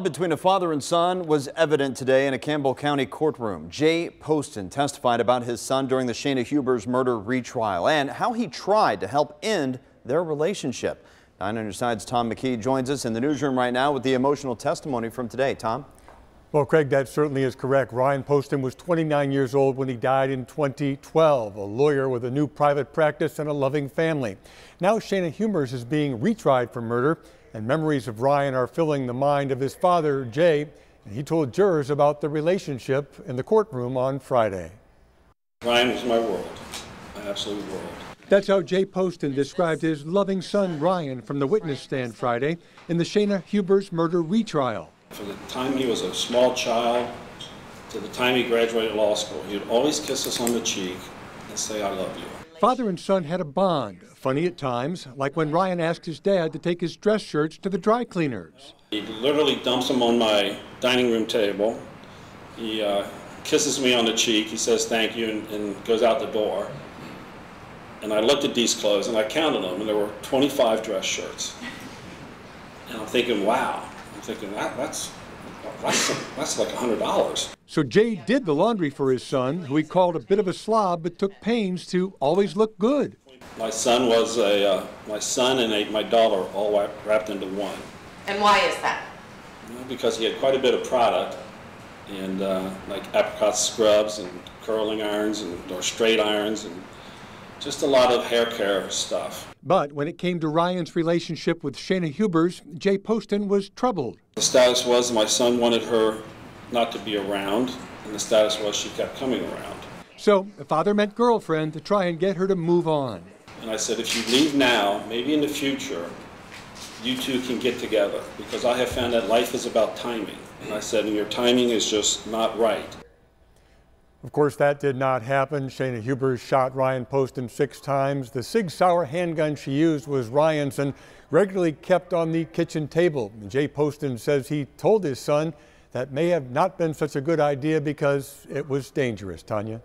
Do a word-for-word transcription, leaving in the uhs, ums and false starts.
Between a father and son was evident today in a Campbell County courtroom. Jay Poston testified about his son during the Shayna Hubers murder retrial and how he tried to help end their relationship. Nine on Your Side's Tom McKee joins us in the newsroom right now with the emotional testimony from today. Tom? Well, Craig, that certainly is correct. Ryan Poston was twenty-nine years old when he died in twenty twelve, a lawyer with a new private practice and a loving family. Now Shayna Hubers is being retried for murder, and memories of Ryan are filling the mind of his father, Jay, and he told jurors about the relationship in the courtroom on Friday. Ryan was my world, my absolute world. That's how Jay Poston described his loving son, Ryan, from the witness stand Friday in the Shayna Hubers murder retrial. From the time he was a small child to the time he graduated law school, he would always kiss us on the cheek and say, "I love you." Father and son had a bond, funny at times, like when Ryan asked his dad to take his dress shirts to the dry cleaners. He literally dumps them on my dining room table. He uh, kisses me on the cheek, he says thank you, and, and goes out the door. And I looked at these clothes and I counted them, and there were twenty-five dress shirts. And I'm thinking, wow. I'm thinking, that, that's, that's, that's like a hundred dollars. So Jay did the laundry for his son, who he called a bit of a slob but took pains to always look good. My son was a, uh, my son and a, my daughter all wrapped, wrapped into one. And why is that? Well, because he had quite a bit of product, and uh, like apricot scrubs and curling irons and or straight irons and just a lot of hair care stuff. But when it came to Ryan's relationship with Shayna Hubers, Jay Poston was troubled. The status was my son wanted her not to be around, and the status was she kept coming around. So the father met girlfriend to try and get her to move on. And I said, if you leave now, maybe in the future, you two can get together, because I have found that life is about timing. And I said, and your timing is just not right. Of course, that did not happen. Shayna Hubers shot Ryan Poston six times. The Sig Sauer handgun she used was Ryan's and regularly kept on the kitchen table. And Jay Poston says he told his son that may have not been such a good idea because it was dangerous, Tanya.